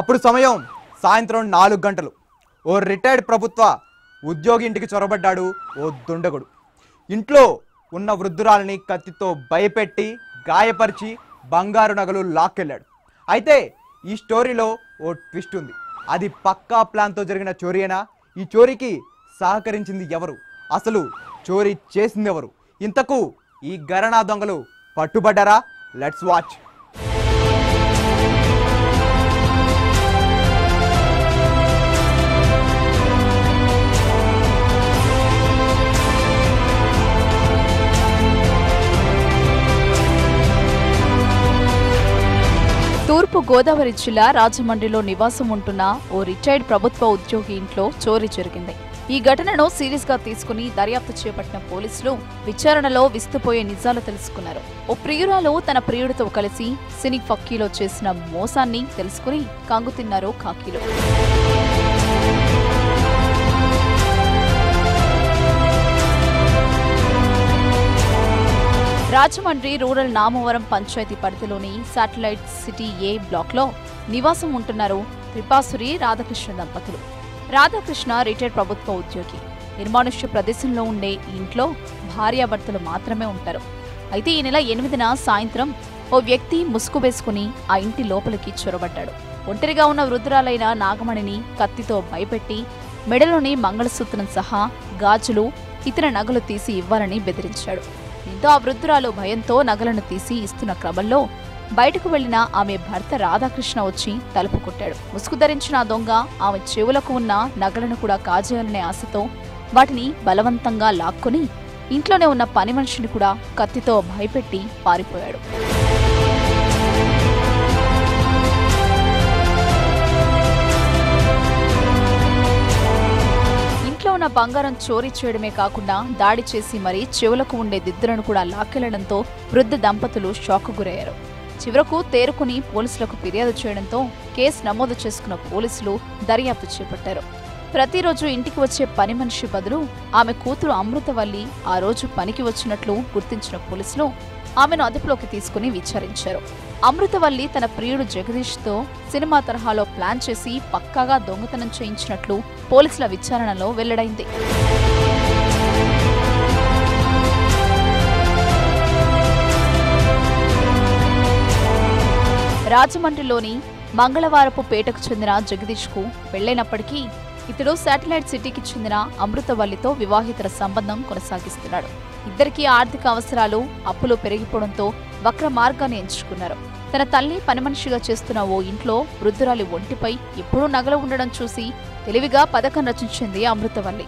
అప్పుడు సమయం సాయంత్రం 4 గంటలు. ఓ రిటైర్డ్ ప్రభుత్వ ఉద్యోగి ఇంటికి చొరబడ్డాడు ఓ దుండగుడు. ఇంట్లో ఉన్న వృద్ధురాలని కత్తితో భయపెట్టి గాయపరిచి బంగారు నగలు లాక్కెళ్ళాడు. అయితే ఈ స్టోరీలో ఓ ట్విస్ట్ ఉంది. అది పక్కా ప్లాన్తో జరిగిన చోరీనా? ఈ చోరీకి సహకరించింది ఎవరు? అసలు చోరీ చేసింది ఎవరు? ఇంతకు ఈ గరణా దొంగలు పట్టుబడ్డారా? Let's watch. తూర్పు గోదావరి జిల్లా రాజమండ్రిలో నివాసం ఉంటున్న ఓ రిటైర్డ్ ప్రభుత్వ ఉద్యోగి ఇంట్లో చోరీ జరిగింది. ఈ ఘటనను సీరియస్గా తీసుకుని దర్యాప్తు చేపట్టిన పోలీసులు విచారణలో విస్తుపోయే నిజాలు తెలుసుకున్నారు. ఓ ప్రియురాలు తన ప్రియుడితో కలిసి సినీ ఫక్కీలో చేసిన మోసాన్ని తెలుసుకుని కంగుతిన్నారు ఖాకీలు. రాజమండ్రి రూరల్ నామవరం పంచాయతీ పరిధిలోని శాటిలైట్ సిటీ A బ్లాక్లో నివాసం ఉంటున్నారు త్రిపాసురి రాధాకృష్ణ దంపతులు. రాధాకృష్ణ రిటైర్డ్ ప్రభుత్వ ఉద్యోగి. నిర్మానుష్య ప్రదేశంలో ఉండే ఇంట్లో భార్యాభర్తలు మాత్రమే ఉంటారు. అయితే ఈ నెల 8న సాయంత్రం ఓ వ్యక్తి ముసుగు వేసుకుని ఆ ఇంటి లోపలికి చొరబడ్డాడు. ఒంటరిగా ఉన్న వృద్ధురాలైన నాగమణిని కత్తితో భయపెట్టి మెడలోని మంగళసూత్రం సహా గాజులు ఇతర నగలు తీసి ఇవ్వాలని బెదిరించాడు. దీంతో ఆ వృద్ధురాలు భయంతో నగలను తీసి ఇస్తున్న క్రమంలో బయటకు వెళ్లిన ఆమె భర్త రాధాకృష్ణ వచ్చి తలుపు కొట్టాడు. ముసుగు ధరించిన దొంగ ఆమె చెవులకు ఉన్న నగలను కూడా కాజేయాలనే ఆశతో వాటిని బలవంతంగా లాక్కొని ఇంట్లోనే ఉన్న పని మనిషిని కూడా కత్తితో భయపెట్టి పారిపోయాడు. బంగారం చోరీ చేయడమే కాకుండా దాడి చేసి మరీ చెవులకు ఉండే దిద్దులను కూడా లాక్కెళ్లడంతో వృద్ధ దంపతులు షాక్ గురయ్యారు. చివరకు తేరుకుని పోలీసులకు ఫిర్యాదు చేయడంతో కేసు నమోదు చేసుకున్న పోలీసులు దర్యాప్తు చేపట్టారు. ప్రతిరోజు ఇంటికి వచ్చే పని మనిషి బదులు ఆమె కూతురు అమృతవల్లి ఆ రోజు పనికి వచ్చినట్లు గుర్తించిన పోలీసులు ఆమెను అదుపులోకి తీసుకుని విచారించారు. అమృతవల్లి తన ప్రియుడు జగదీష్తో సినిమా తరహాలో ప్లాన్ చేసి పక్కాగా దొంగతనం చేయించినట్లు పోలీసుల విచారణలో వెల్లడైంది. రాజమండ్రిలోని మంగళవారపు పేటకు చెందిన జగదీష్కు పెళ్లైనప్పటికీ ఇతడు శాటిలైట్ సిటీకి చెందిన అమృతవల్లితో వివాహితర సంబంధం కొనసాగిస్తున్నాడు. ఇద్దరికీ ఆర్థిక అవసరాలు, అప్పులు పెరిగిపోవడంతో వక్ర మార్గాన్ని ఎంచుకున్నారు. తన తల్లి పనిమనిషిగా చేస్తున్న ఓ ఇంట్లో వృద్ధురాలి ఒంటిపై ఎప్పుడూ నగలు ఉండడం చూసి తెలివిగా పథకం రచించింది అమృతవల్లి.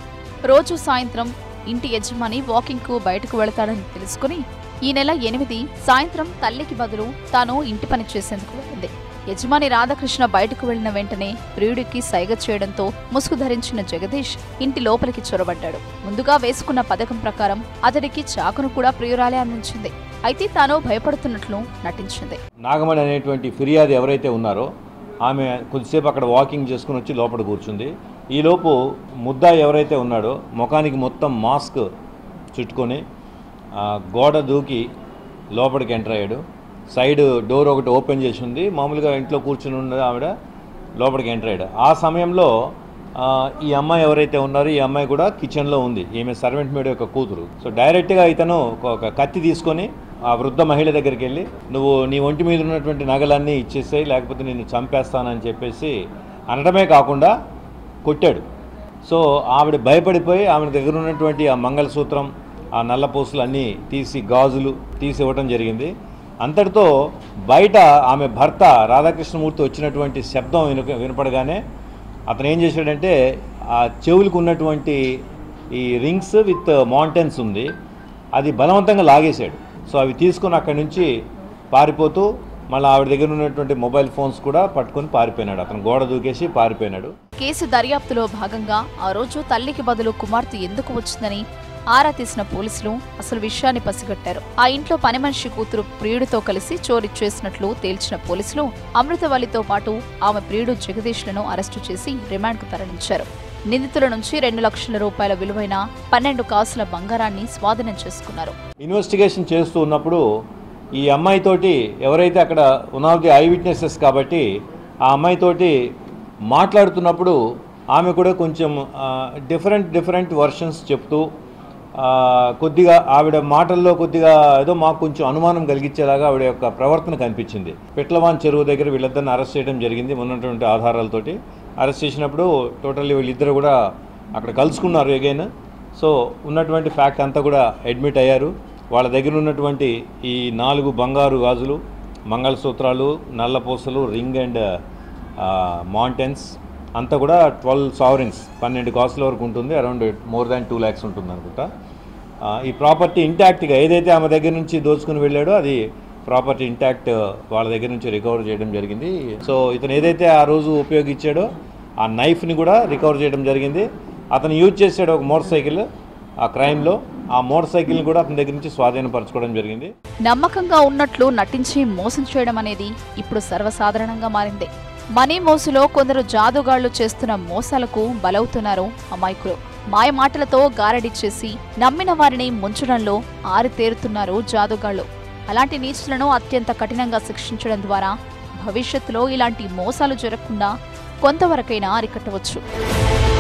రోజు సాయంత్రం ఇంటి యజమాని వాకింగ్కు బయటకు వెళతాడని తెలుసుకుని ఈ నెల 8 సాయంత్రం తల్లికి బదులు తాను ఇంటి పని చేసేందుకు వెళ్ళింది. యజమాని రాధాకృష్ణ బయటకు వెళ్లిన వెంటనే ప్రియుడికి సైగ చేయడంతో ముసుగు ధరించిన జగదీష్ ఇంటి లోపలికి చొరబడ్డాడు. ముందుగా వేసుకున్న పథకం ప్రకారం అతడికి చాకును కూడా ప్రియురాలే అందించింది. అయితే తాను భయపడుతున్నట్లు నటించింది. నాగమణి అనేటువంటి ఫిర్యాదు ఎవరైతే ఉన్నారో ఆమె కొద్దిసేపు అక్కడ వాకింగ్ చేసుకుని వచ్చి లోపల కూర్చుంది. ఈలోపు ముద్దా ఎవరైతే ఉన్నాడో ముఖానికి మొత్తం మాస్క్ చుట్టుకొని గోడ దూకి లోపలికి ఎంటర్ అయ్యాడు. సైడ్ డోర్ ఒకటి ఓపెన్ చేసి ఉంది. మామూలుగా ఇంట్లో కూర్చుని ఉన్న ఆవిడ లోపలికి ఎంటర్ అయ్యాడు. ఆ సమయంలో ఈ అమ్మాయి ఎవరైతే ఉన్నారో ఈ అమ్మాయి కూడా కిచెన్లో ఉంది. ఈమె సర్వెంట్ మేడ్ యొక్క కూతురు. సో డైరెక్ట్గా ఇతను ఒక కత్తి తీసుకొని ఆ వృద్ధ మహిళ దగ్గరికి వెళ్ళి నువ్వు నీ ఒంటి మీద ఉన్నటువంటి నగలన్నీ ఇచ్చేసాయి, లేకపోతే నిన్ను చంపేస్తానని చెప్పేసి అనడమే కాకుండా కొట్టాడు. సో ఆవిడ భయపడిపోయి ఆమె దగ్గర ఉన్నటువంటి ఆ మంగళసూత్రం, ఆ నల్ల పూసలు అన్నీ తీసి గాజులు తీసి ఇవ్వటం జరిగింది. అంతటితో బయట ఆమె భర్త రాధాకృష్ణమూర్తి వచ్చినటువంటి శబ్దం వినపడగానే అతను ఏం చేశాడంటే ఆ చెవులకు ఉన్నటువంటి ఈ రింగ్స్ విత్ మౌంటైన్స్ ఉంది, అది బలవంతంగా లాగేశాడు. సో అవి తీసుకుని అక్కడి నుంచి పారిపోతూ మళ్ళీ ఆవిడ దగ్గర ఉన్నటువంటి మొబైల్ ఫోన్స్ కూడా పట్టుకుని పారిపోయినాడు. అతను గోడ దూకేసి పారిపోయినాడు. కేసు దర్యాప్తులో భాగంగా ఆ రోజు తల్లికి బదులు కుమార్తె ఎందుకు వచ్చిందని ఆరా తీసిన పోలీసులు అసలు విషయాన్ని పసిగట్టారు. ఆ ఇంట్లో పని మనిషి కూతురు ప్రియుడితో కలిసి చోరీ చేసినట్లు తేల్చిన పోలీసులు అమృతవల్లితో పాటు ఆమె ప్రియుడు జగదీష్లను అరెస్టు చేసి రిమాండ్కు తరలించారు. నిందితుల నుంచి 2 లక్షల రూపాయల విలువైన 12 కాసుల బంగారాన్ని స్వాధీనం చేసుకున్నారు. ఇన్వెస్టిగేషన్ చేస్తూ ఉన్నప్పుడు ఈ అమ్మాయితోటి ఎవరైతే అక్కడ ఉన్న ఐ విట్నెసెస్ కాబట్టి ఆ అమ్మాయి తోటి మాట్లాడుతున్నప్పుడు ఆమె కూడా కొంచెం డిఫరెంట్ వర్షన్స్ చెప్తూ కొద్దిగా ఆవిడ మాటల్లో కొద్దిగా ఏదో మాకు కొంచెం అనుమానం కలిగించేలాగా ఆవిడ యొక్క ప్రవర్తన కనిపించింది. పెట్లవాన్ చెరువు దగ్గర వీళ్ళిద్దరిని అరెస్ట్ చేయడం జరిగింది. ఉన్నటువంటి ఆధారాలతోటి అరెస్ట్ చేసినప్పుడు టోటల్లీ వీళ్ళిద్దరు కూడా అక్కడ కలుసుకున్నారు ఎగైన్. సో ఉన్నటువంటి ఫ్యాక్ట్ అంతా కూడా అడ్మిట్ అయ్యారు. వాళ్ళ దగ్గర ఉన్నటువంటి ఈ 4 బంగారు గాజులు, మంగళసూత్రాలు, నల్లపూసలు, రింగ్ అండ్ మౌంటైన్స్ అంతా కూడా 12 సావరిన్స్ 12 కాసుల వరకు ఉంటుంది. అరౌండ్ more than 2 lakhs ఉంటుంది అనుకుంటా. ఈ ప్రాపర్టీ ఇంటాక్ట్గా ఏదైతే ఆమె దగ్గర నుంచి దోచుకుని వెళ్ళాడో అది ప్రాపర్టీ ఇంటాక్ట్ వాళ్ళ దగ్గర నుంచి రికవర్ చేయడం జరిగింది. సో ఇతను ఏదైతే ఆ రోజు ఉపయోగించాడో ఆ నైఫ్ని కూడా రికవర్ చేయడం జరిగింది. అతను యూజ్ చేసాడు ఒక మోటార్ సైకిల్ ఆ క్రైమ్లో. ఆ మోటార్ సైకిల్ని కూడా అతని దగ్గర నుంచి స్వాధీనపరచుకోవడం జరిగింది. నమ్మకంగా ఉన్నట్లు నటించి మోసం చేయడం అనేది ఇప్పుడు సర్వసాధారణంగా మారింది. మనీ మోసులో కొందరు జాదుగాళ్లు చేస్తున్న మోసాలకు బలవుతున్నారు అమాయకులు. మాయ మాటలతో గారడి చేసి నమ్మిన వారిని ముంచడంలో ఆరితేరుతున్నారు జాదుగాళ్లు. అలాంటి నీచులను అత్యంత కఠినంగా శిక్షించడం ద్వారా భవిష్యత్తులో ఇలాంటి మోసాలు జరగకుండా కొంతవరకైనా అరికట్టవచ్చు.